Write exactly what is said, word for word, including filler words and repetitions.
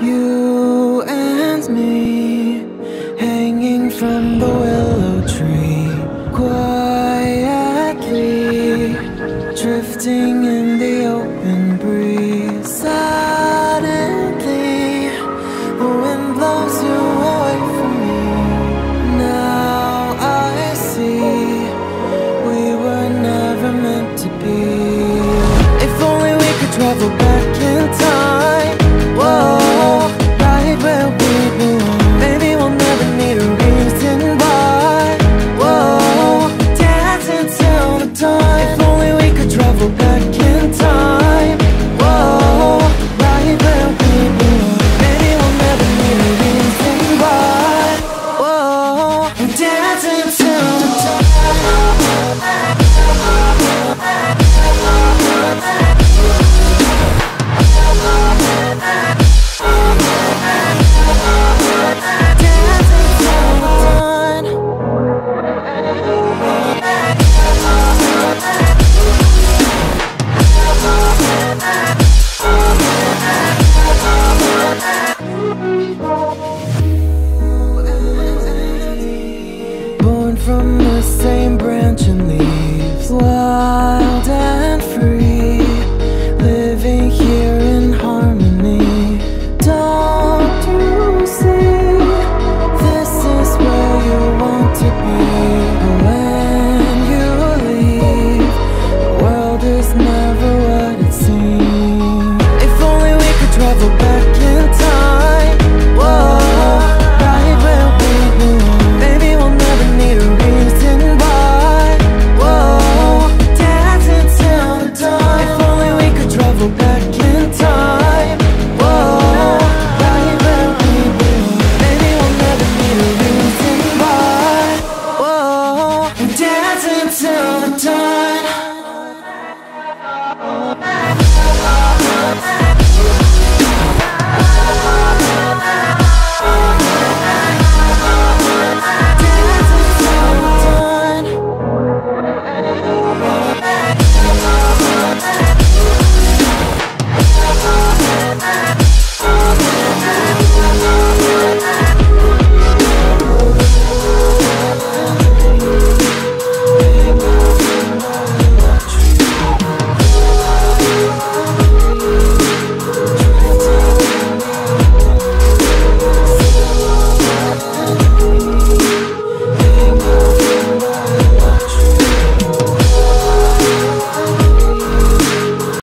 You and me, hanging from the willow tree, quietly drifting in the open breeze. Suddenly, the wind blows you away from me. Now I see we were never meant to be. If only we could travel back.